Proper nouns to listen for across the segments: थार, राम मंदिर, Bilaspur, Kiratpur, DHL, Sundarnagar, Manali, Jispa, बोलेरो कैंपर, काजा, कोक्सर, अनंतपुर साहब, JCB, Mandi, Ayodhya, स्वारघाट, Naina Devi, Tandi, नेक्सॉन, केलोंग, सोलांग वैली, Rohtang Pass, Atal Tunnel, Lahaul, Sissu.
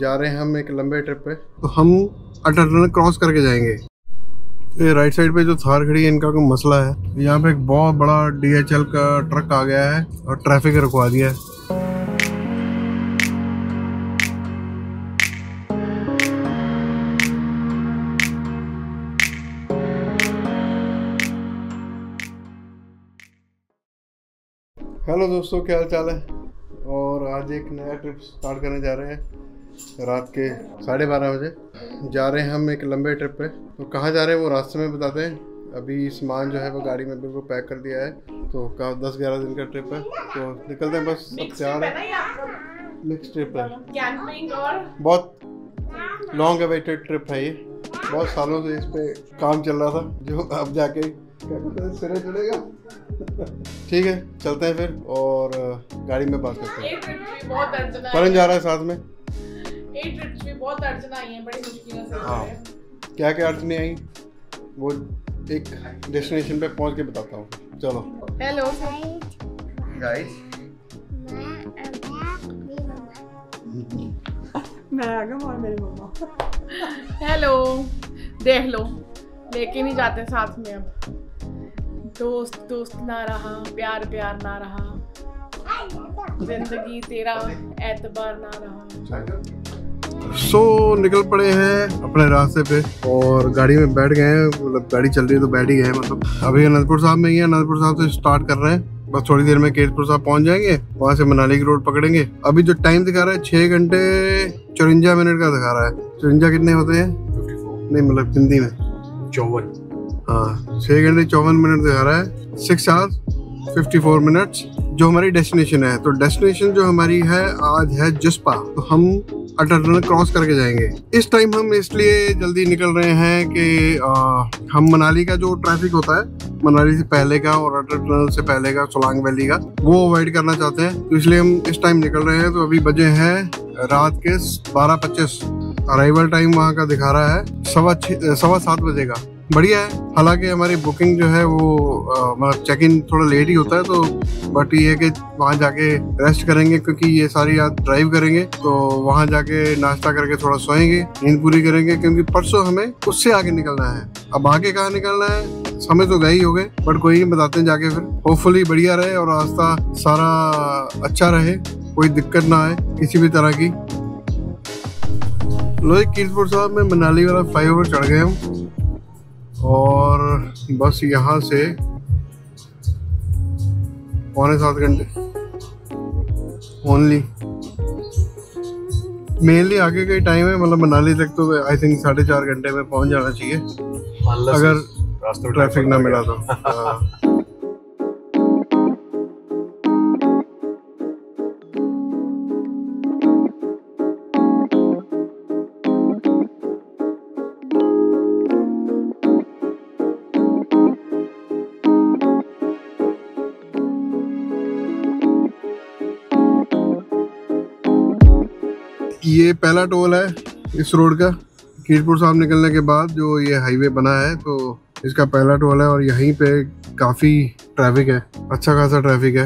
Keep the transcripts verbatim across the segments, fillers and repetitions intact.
जा रहे हैं हम एक लंबे ट्रिप पे, तो हम अटल टनल क्रॉस करके जाएंगे। ये राइट साइड पे जो थार खड़ी है इनका कोई मसला है, यहाँ पे एक बहुत बड़ा डी एच एल का ट्रक आ गया है और ट्रैफिक रुकवा दिया है। हेलो दोस्तों, क्या हाल चाल है। और आज एक नया ट्रिप स्टार्ट करने जा रहे हैं। रात के साढ़े बारह बजे जा रहे हैं हम एक लंबे ट्रिप पे। तो कहाँ जा रहे हैं वो रास्ते में बताते हैं। अभी सामान जो है वो गाड़ी में बिल्कुल पैक कर दिया है, तो कहा दस ग्यारह दिन का ट्रिप है, तो निकलते हैं। बस सब तैयार है, मिक्स ट्रिप है, बहुत लॉन्ग अवेटेड ट्रिप है ये। बहुत सालों से इस पर काम चल रहा था, जो अब जाके क्या कहते हैं सिरे चलेगा। ठीक है, चलते हैं फिर और गाड़ी में बात करते हैं। परन जा रहा है साथ में। बहुत अड़चना आई है, बड़ी मुश्किल से। हाँ, क्या क्या अड़चने आई वो एक डेस्टिनेशन पे पहुंच के बताता हूँ। चलो। हेलो गाइस, मैं आ गया और मेरे मम्मा। हेलो, देख लो, लेके नहीं जाते साथ में। अब दोस्त दोस्त ना रहा, प्यार प्यार ना रहा, जिंदगी तेरा एतबार ना रहा। सो so, निकल पड़े हैं अपने रास्ते पे और गाड़ी में बैठ गए हैं। मतलब गाड़ी चल रही है तो बैठ ही गए हैं। मतलब अभी अनंतपुर साहब में ही है, अनंतपुर साहब से स्टार्ट कर रहे हैं। बस थोड़ी देर में कीरतपुर साहब पहुंच जाएंगे, वहाँ से मनाली की रोड पकड़ेंगे। अभी जो टाइम दिखा रहा है छः घंटे चौंजा मिनट का दिखा रहा है। चौंजा कितने होते हैं? नहीं मतलब हिंदी में चौवन। हाँ, छः घंटे चौवन मिनट दिखा रहा है। Six hours fifty four minutes जो हमारी डेस्टिनेशन है। तो डेस्टिनेशन जो हमारी है आज है जिस्पा। तो हम अटल टनल क्रॉस करके जाएंगे। इस टाइम हम इसलिए जल्दी निकल रहे हैं कि आ, हम मनाली का जो ट्रैफिक होता है, मनाली से पहले का और अटल टनल से पहले का, सोलांग वैली का, वो अवॉइड करना चाहते हैं। तो इसलिए हम इस टाइम निकल रहे हैं। तो अभी बजे हैं रात के बारह पच्चीस। अराइवल टाइम वहाँ का दिखा रहा है सवा छः सवा सात बजे का। बढ़िया है। हालांकि हमारी बुकिंग जो है वो मतलब चेक इन थोड़ा लेट ही होता है, तो बट ये है कि वहाँ जाके रेस्ट करेंगे, क्योंकि ये सारी रात ड्राइव करेंगे। तो वहाँ जाके नाश्ता करके थोड़ा सोएंगे, नींद पूरी करेंगे, क्योंकि परसों हमें उससे आगे निकलना है। अब आगे कहाँ निकलना है हमें तो गए ही हो गए, बट कोई नहीं, बताते हैं जाके। फिर होपफुली बढ़िया रहे और रास्ता सारा अच्छा रहे, कोई दिक्कत ना आए किसी भी तरह की। लोग कीरतपुर साहब में मनाली वाला फ्लाई ओवर चढ़ गए हम और बस यहाँ से पौने सात घंटे ओनली। मेनली आगे का टाइम है, मतलब मनाली तक तो आई थिंक साढ़े चार घंटे में पहुँच जाना चाहिए, अगर रास्ते में ट्रैफिक ना मिला तो। ये पहला टोल है इस रोड का, कीरतपुर साहब निकलने के बाद जो ये हाईवे बना है, तो इसका पहला टोल है। और यहीं पे काफ़ी ट्रैफिक है, अच्छा खासा ट्रैफिक है।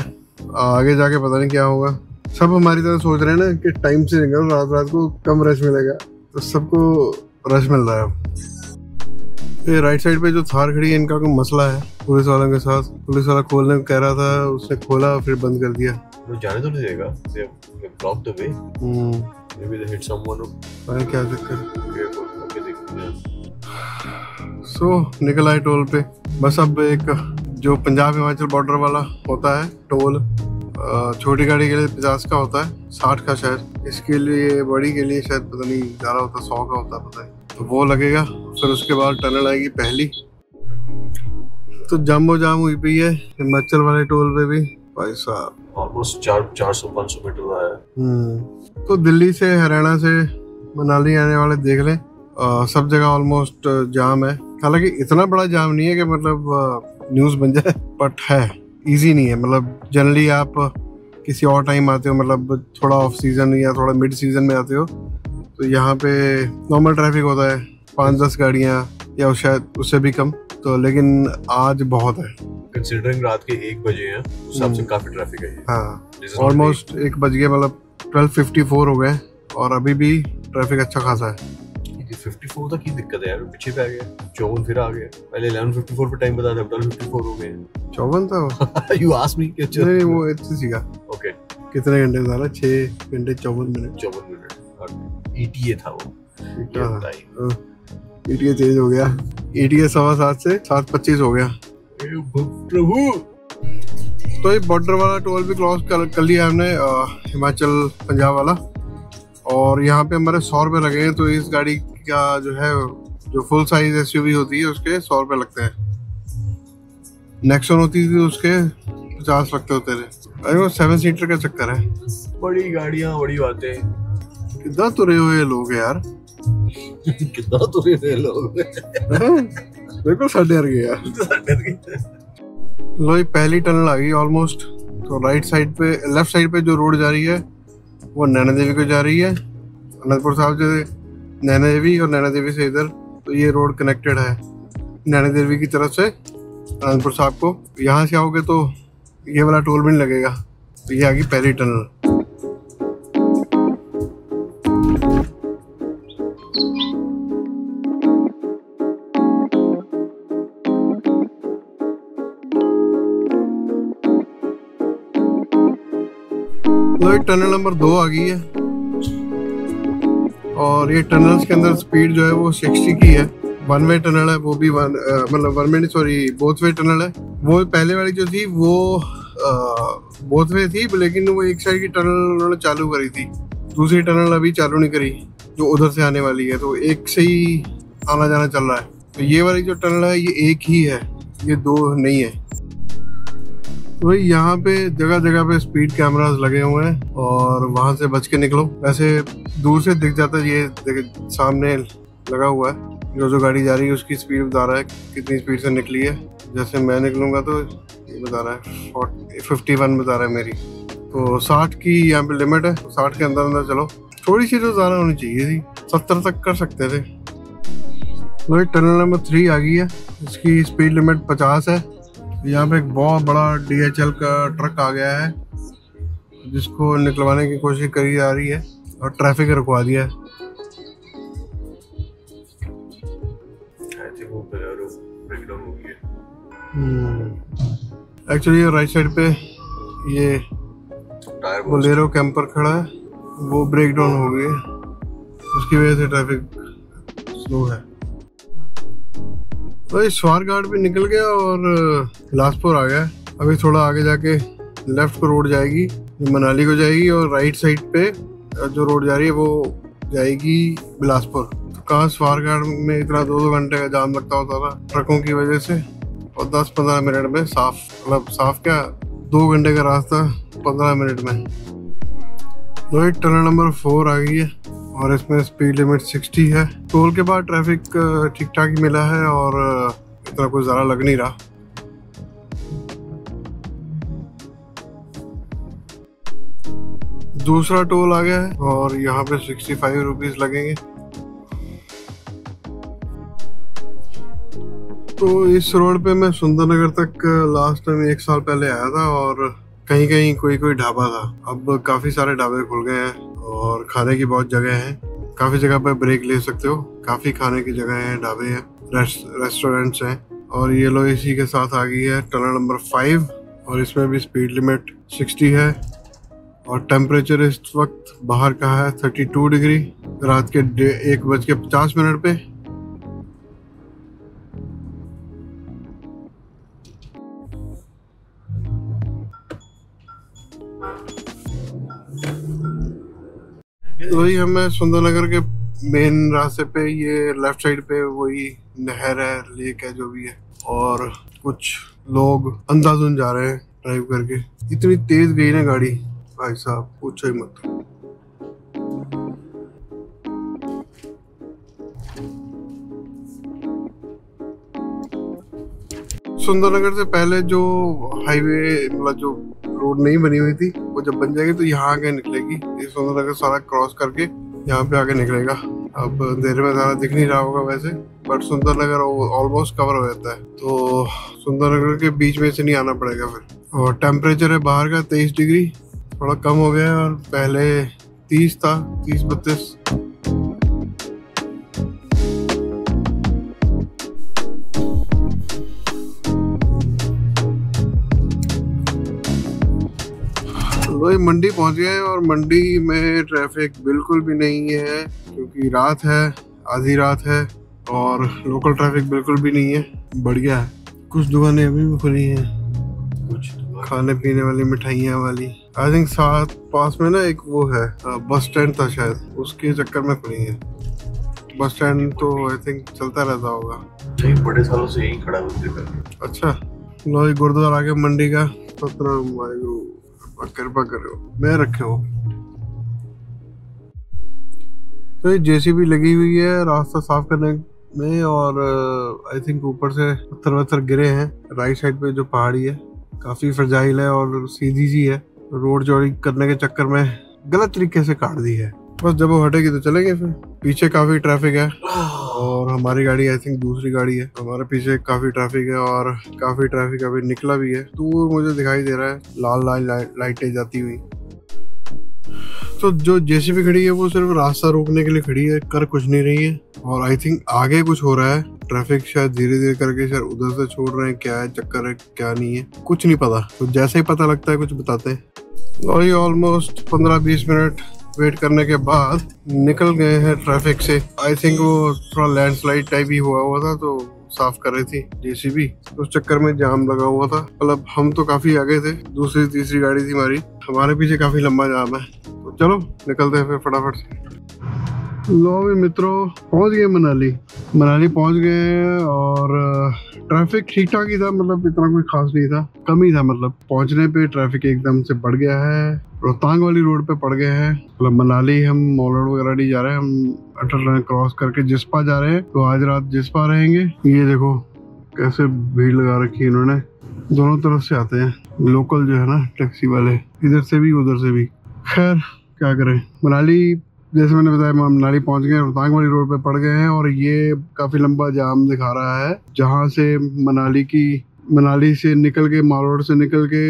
आगे जाके पता नहीं क्या होगा। सब हमारी तरह सोच रहे हैं ना कि टाइम से निकल, रात रात को कम रश मिलेगा, तो सबको रश मिल रहा है। ये राइट साइड पे जो थार खड़ी है इनका कोई मसला है पुलिस वालों के साथ। पुलिस वाला खोलने को कह रहा था, उसने खोला फिर बंद कर दिया। जाने तो नहीं देगा। क्या दिक्कत। सो निकल आए टोल पे। बस अब एक जो पंजाब हिमाचल बॉर्डर वाला होता है टोल, छोटी गाड़ी के लिए पचास का होता है, साठ का शायद, इसके लिए बड़ी के लिए शायद पता नहीं ज़्यादा होता, सौ का होता पता नहीं, तो वो लगेगा। फिर उसके बाद टनल आएगी पहली। तो जामो जाम हुई पी है हिमाचल वाले टोल पे भी भाई साहब। ऑलमोस्ट चार सौ पाँच सौ मीटर हुआ है। तो दिल्ली से हरियाणा से मनाली आने वाले देख लें, आ, सब जगह ऑलमोस्ट जाम है। हालांकि इतना बड़ा जाम नहीं है कि मतलब न्यूज़ बन जाए, बट है, इजी नहीं है। मतलब जनरली आप किसी और टाइम आते हो, मतलब थोड़ा ऑफ सीज़न या थोड़ा मिड सीज़न में आते हो, तो यहाँ पे नॉर्मल ट्रैफिक होता है, पाँच दस गाड़ियाँ या शायद उससे भी कम। तो लेकिन आज बहुत है, कंसीडरिंग रात के एक बजे हैं, उस हिसाब से काफी ट्रैफिक है। हाँ, ऑलमोस्ट एक बज गए, मतलब ट्वेल्व फिफ्टी फोर हो गए और अभी भी ट्रैफिक अच्छा खासा है। फिफ्टी फोर तक की दिक्कत है यार, पीछे पे आ गया चौवन, फिर आ गया पहले इलेवन फिफ्टी फोर पे टाइम बता दे, अब ट्वेल्व फिफ्टी फोर हो गए। चौवन था यू आस्क मी कि अच्छा नहीं वो अच्छी सी का ओके कितने घंटे था ना छह घंटे चौवन मिनट चौवन मिनट और एटीए था वो एटीए चेंज हो गया, एटीए सवा सात से सात पच्चीस हो गया। प्रभु तो ये बॉर्डर वाला टोल भी क्रॉस कर लिया हमने, हिमाचल पंजाब वाला, और यहाँ पे हमारे सौ रुपये लगे हैं। तो इस गाड़ी का जो है जो फुल साइज एसयूवी होती है उसके सौ रुपये लगते हैं, नेक्सॉन होती थी उसके पचास लगते होते थे। अरे वो सेवन सीटर का चक्कर है, बड़ी गाड़ियाँ बड़ी बातें। कितना तुरे हुए लोग यार कितना तुरे हुए लोग बिल्कुल सर डर गया यार। लो पहली टनल आ गई ऑलमोस्ट। तो राइट साइड पे लेफ्ट साइड पे जो रोड जा रही है वो नैना देवी को जा रही है, अनंतपुर साहब से नैना देवी और नैना देवी से इधर। तो ये रोड कनेक्टेड है नैना देवी की तरफ से अनंतपुर साहब को। यहाँ से आओगे तो ये वाला टोल भी नहीं लगेगा। तो ये आ गई पहली टनल। टनल नंबर दो आ गई है और ये टनल्स के अंदर स्पीड जो है वो सिक्सटी की है। वन वे टनल है वो भी, मतलब one way sorry both way tunnel है। वो पहले वाली जो थी वो बोथ वे थी, लेकिन वो एक साइड की टनल उन्होंने चालू करी थी, दूसरी टनल अभी चालू नहीं करी जो उधर से आने वाली है। तो एक से ही आना जाना चल रहा है। तो ये वाली जो टनल है ये एक ही है, ये दो नहीं है। तो यहाँ पे जगह जगह पे स्पीड कैमरास लगे हुए हैं और वहाँ से बच के निकलो। वैसे दूर से दिख जाता है, ये सामने लगा हुआ है जो जो गाड़ी जा रही है उसकी स्पीड बता रहा है कितनी स्पीड से निकली है। जैसे मैं निकलूँगा तो ये बता रहा है फोर्टी फिफ्टी वन बता रहा है मेरी। तो साठ की यहाँ पे लिमिट है, साठ के अंदर अंदर चलो। थोड़ी सी तो ज़्यादा होनी चाहिए थी, सत्तर तक कर सकते थे। तो टनल नंबर थ्री आ गई है, इसकी स्पीड लिमिट पचास है। यहाँ पे एक बहुत बड़ा डी एच एल का ट्रक आ गया है जिसको निकलवाने की कोशिश करी जा रही है और ट्रैफिक रुकवा दिया है। एक्चुअली राइट साइड पे ये बोलेरो कैंपर खड़ा है, वो ब्रेक डाउन हो गई है, उसकी वजह से ट्रैफिक स्लो है। तो स्वारघाट भी निकल गया और बिलासपुर आ गया। अभी थोड़ा आगे जाके लेफ्ट को रोड जाएगी मनाली को जाएगी और राइट साइड पे जो रोड जा रही है वो जाएगी बिलासपुर। तो कहाँ स्वारघाट में इतना दो दो घंटे का जाम लगता होता था ट्रकों की वजह से, और दस पंद्रह मिनट में साफ, मतलब साफ क्या दो घंटे का रास्ता पंद्रह मिनट में। तो टनल नंबर फोर आ गई है और इसमें स्पीड लिमिट सिक्सटी है। टोल के बाद ट्रैफिक ठीक ठाक ही मिला है और इतना कुछ ज़्यादा लग नहीं रहा। दूसरा टोल आ गया है और यहाँ पे सिक्सटी फाइव रुपीज लगेंगे। तो इस रोड पे मैं सुंदरनगर तक लास्ट टाइम एक साल पहले आया था और कहीं कहीं कोई कोई ढाबा था। अब काफ़ी सारे ढाबे खुल गए हैं और खाने की बहुत जगह है, काफ़ी जगह पर ब्रेक ले सकते हो, काफ़ी खाने की जगह है, ढाबे हैं, रेस्टोरेंट्स हैं। और ये लो इसी के साथ आ गई है टनल नंबर फाइव और इसमें भी स्पीड लिमिट सिक्सटी है और टेम्परेचर इस वक्त बाहर का है थर्टी टू डिग्री, रात के एक बज के पचास मिनट पे। वही हमें सुंदरनगर के मेन रास्ते पे ये लेफ्ट साइड पे वही नहर है, लेक है जो भी है, और कुछ लोग अंधाधुन जा रहे हैं ड्राइव करके। इतनी तेज गई ना गाड़ी भाई साहब पूछो ही मत। सुंदरनगर से पहले जो हाईवे, मतलब जो रोड नहीं बनी हुई थी, वो जब बन जाएगी तो यहाँ आगे निकलेगी। ये सुंदरनगर सारा क्रॉस करके यहाँ पे आगे निकलेगा। अब देर में ज़्यादा दिख नहीं रहा होगा वैसे, बट सुंदरनगर ऑलमोस्ट कवर हो जाता है। तो सुंदरनगर के बीच में से नहीं आना पड़ेगा फिर। और टेम्परेचर है बाहर का तेईस डिग्री, थोड़ा कम हो गया है और पहले तीस था, तीस बत्तीस। वही मंडी पहुंच गए और मंडी में ट्रैफिक बिल्कुल भी नहीं है क्योंकि रात है, आधी रात है और लोकल ट्रैफिक बिल्कुल भी नहीं है। बढ़िया है। कुछ दुकानें अभी भी खुली हैं, कुछ खाने पीने वाली, मिठाइयाँ वाली। आई थिंक साथ पास में ना एक वो है बस स्टैंड था शायद, उसके चक्कर में खुली है। बस स्टैंड तो आई थिंक चलता रहता होगा, बड़े सालों से यही खड़ा होते। अच्छा लो, गुरुद्वारा आगे मंडी का पत्र कृपा करो मैं रखे हो। तो ये जेसीबी लगी हुई है रास्ता साफ करने में और आई थिंक ऊपर से पत्थर वत्थर गिरे हैं। राइट साइड पे जो पहाड़ी है काफ़ी फ्रजाइल है और सीधी सी है। रोड चौड़ी करने के चक्कर में गलत तरीके से काट दी है। बस जब वो हटेगी तो चलेंगे। फिर पीछे काफ़ी ट्रैफिक है और हमारी गाड़ी आई थिंक दूसरी गाड़ी है। हमारे पीछे काफ़ी ट्रैफिक है और काफ़ी ट्रैफिक अभी निकला भी है। दूर मुझे दिखाई दे रहा है लाल लाल लाइटें जाती हुई। तो जो जेसीबी खड़ी है वो सिर्फ रास्ता रोकने के लिए खड़ी है, कर कुछ नहीं रही है। और आई थिंक आगे कुछ हो रहा है, ट्रैफिक शायद धीरे धीरे करके शायद उधर से छोड़ रहे हैं। क्या है चक्कर है क्या नहीं है कुछ नहीं पता। तो जैसे ही पता लगता है कुछ बताते हैं। और ये ऑलमोस्ट पंद्रह बीस मिनट वेट करने के बाद निकल गए हैं ट्रैफिक से। आई थिंक वो थोड़ा लैंडस्लाइड टाइप ही हुआ हुआ था तो साफ कर रही थी जेसीबी, उस चक्कर में जाम लगा हुआ था। मतलब हम तो काफी आगे थे, दूसरी तीसरी गाड़ी थी हमारी, हमारे पीछे काफी लंबा जाम है। तो चलो निकलते हैं फिर फटाफट से। लो भी मित्रों पहुंच गए मनाली। मनाली पहुंच गए और ट्रैफिक ठीक ठाक ही था, मतलब इतना कोई खास नहीं था, कम ही था। मतलब पहुंचने पे ट्रैफिक एकदम से बढ़ गया है। रोहतांग वाली रोड पे पड़ गए हैं। मतलब मनाली हम मॉल रोड वगैरह नहीं जा रहे हैं, हम अटल टनल क्रॉस करके जिस्पा जा रहे हैं। तो आज रात जिस्पा रहेंगे। ये देखो कैसे भीड़ लगा रखी है इन्होंने, दोनों तरफ से आते हैं लोकल जो है ना टैक्सी वाले, इधर से भी उधर से भी। खैर क्या करें, मनाली जैसे मैंने बताया मनाली पहुंच गए, रोहतांग वाली रोड पे पड़ गए हैं। और ये काफ़ी लंबा जाम दिखा रहा है जहाँ से मनाली की मनाली से निकल के मालरोड से निकल के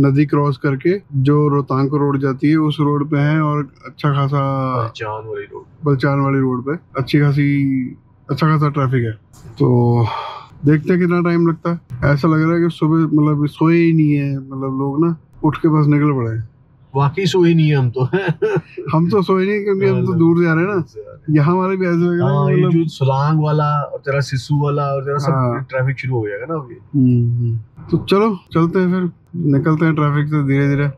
नदी क्रॉस करके जो रोहतांग को रोड जाती है उस रोड पे है। और अच्छा खासा बलचान वाली रोड बलचान वाली रोड पे अच्छी खासी अच्छा खासा ट्रैफिक है। तो देखते हैं कितना टाइम लगता है। ऐसा लग रहा है कि सुबह मतलब सोए ही नहीं है, मतलब लोग ना उठ के बस निकल पड़े हैं। वाकई सोए नहीं है हम तो हम तो सोए नहीं क्योंकि हम तो दूर जा रहे हैं ना। यहाँ हमारे भी ऐसे मतलब सोलांग वाला और तेरा सिसु वाला और तेरा सब ट्रैफिक शुरू हो जाएगा ना अभी। तो चलो चलते हैं फिर, निकलते हैं ट्रैफिक से धीरे धीरे।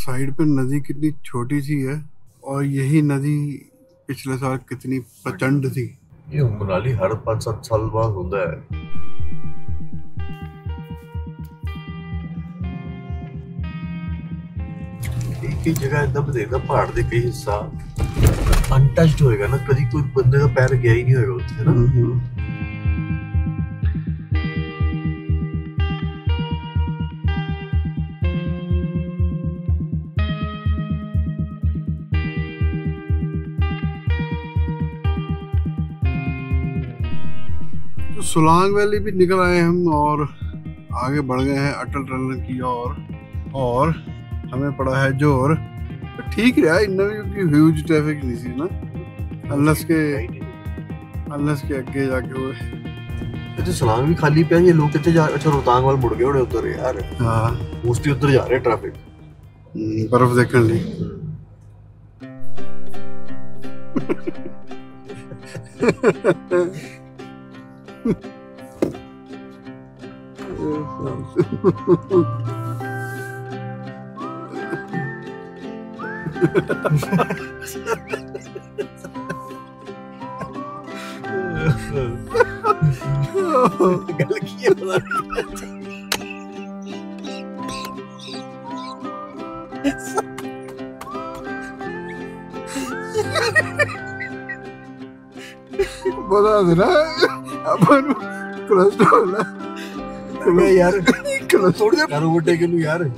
साइड पे नदी कितनी छोटी सी है और यही नदी पिछले साल कितनी प्रचंड थी। ये मनाली हर पाँच सात साल बाद होता है। कई जगह इतना देखना पहाड़ के कई हिस्सा अनटच्ड होएगा ना, कभी कोई बंदे का पैर गया ही नहीं होगा उससे ना। तो सोलांग वैली भी निकल आए हम और आगे बढ़ गए हैं अटल टनल की ओर और, और हमें पड़ा है जोर। ठीक है इतना भी ह्यूज ट्रैफिक नहीं थी ना, अनलेस के अनलेस के आगे जाके हुए। अच्छा सोलांग भी खाली पे ये लोग कितने जा। अच्छा रोहतांग वाले मुड़ गए उड़े उधर यार। हाँ मोस्टली उधर जा रहे हैं ट्रैफिक बर्फ देखने लिए। बता देना अपन क्लस्टर यार क्लस्टर ओवरटेक कर लूं यार।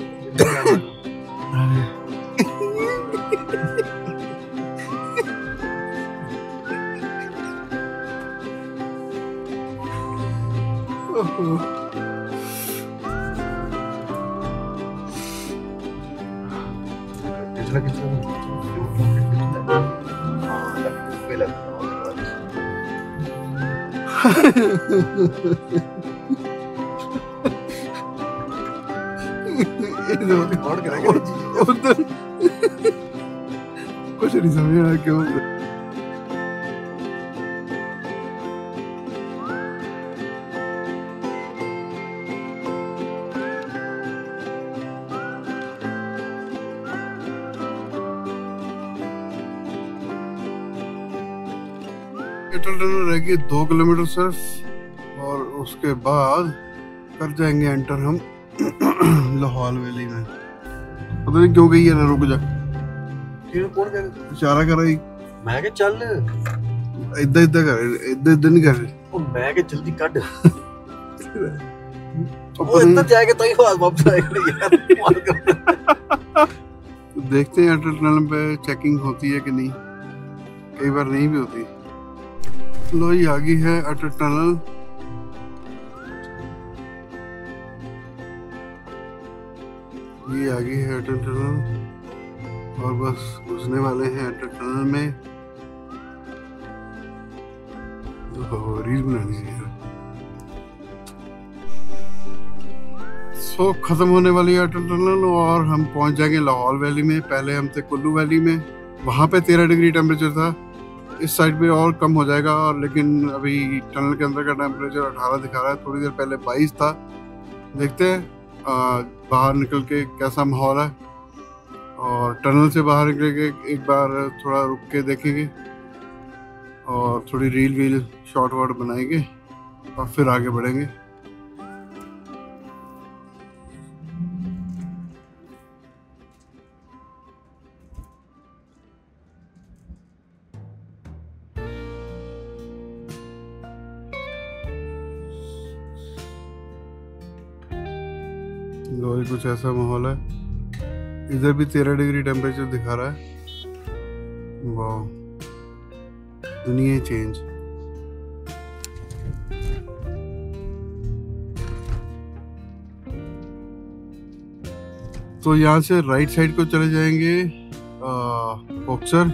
कुछ नहीं समझना क्यों। अटल टनल रहेगी दो किलोमीटर सिर्फ, और उसके बाद कर जाएंगे एंटर हम लाहौल वैली में। पता नहीं क्यों गई है ना, रुक जा। कौन कर इशारा कर रही? मैं के चल इधर इधर कर, इधर इधर नहीं कर। ओ मैं के जल्दी कट। वो इधर जाएगा तो ही वापस आएगा यार। देखते हैं अटल टनल पे चेकिंग होती है कि नहीं, कई बार नहीं भी होती। लो ये आ गई है अटल टनल। ये आ गई है अटल टनल और बस घुसने वाले हैं अटल टनल में। तो रील बनानी है। सो खत्म होने वाली है अटल टनल और हम पहुंच जाएंगे लाहौल वैली में। पहले हम थे कुल्लू वैली में, वहां पे तेरह डिग्री टेम्परेचर था। इस साइड में और कम हो जाएगा, और लेकिन अभी टनल के अंदर का टेम्परेचर अठारह दिखा रहा है। थोड़ी देर पहले बाईस था। देखते हैं बाहर निकल के कैसा माहौल है, और टनल से बाहर निकल के एक बार थोड़ा रुक के देखेंगे और थोड़ी रील वील शॉर्ट वॉट बनाएंगे और फिर आगे बढ़ेंगे। और कुछ ऐसा माहौल है। इधर भी तेरह डिग्री टेम्परेचर दिखा रहा है। वाह, दुनिया चेंज। तो यहाँ से राइट साइड को चले जाएंगे बॉक्सर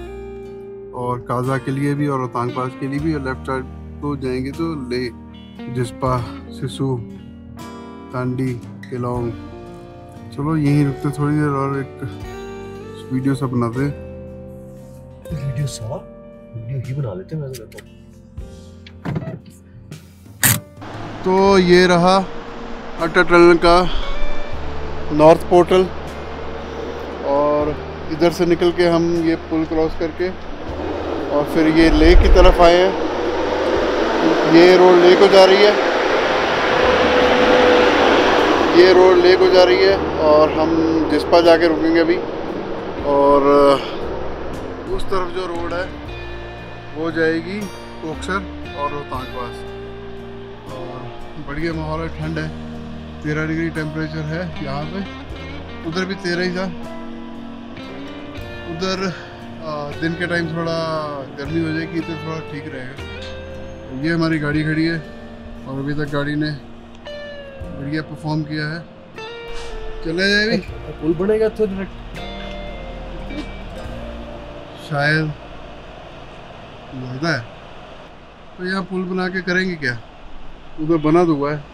और काजा के लिए भी, और रोहतांग पास के लिए भी। और लेफ्ट साइड को जाएंगे तो ले जिस्पा, सिसु, तांडी, केलोंग। चलो यहीं रुकते थोड़ी देर और एक वीडियो सा बनाते हैं। वीडियो सा वीडियो ही बना लेते हैं, मैं तो कहता हूं। तो ये रहा अटल टनल का नॉर्थ पोर्टल, और इधर से निकल के हम ये पुल क्रॉस करके और फिर ये लेक की तरफ आए हैं। ये रोड लेक को जा रही है, ये रोड ले को जा रही है, और हम जिस्पा जाके रुकेंगे अभी। और उस तरफ जो रोड है वो जाएगी कोक्सर और रोहतांग पास। और बढ़िया माहौल है, ठंड है, तेरह डिग्री टेम्परेचर है यहाँ पे। उधर भी तेरह ही था। उधर दिन के टाइम थोड़ा गर्मी हो जाएगी, इधर थोड़ा ठीक रहेगा। ये हमारी गाड़ी खड़ी है और अभी तक गाड़ी ने बढ़िया परफॉर्म किया है। चले जाए भी पुल बनेगा तो शायद लगता है, तो यहाँ पुल बना के करेंगे क्या? उधर बना तो हुआ है।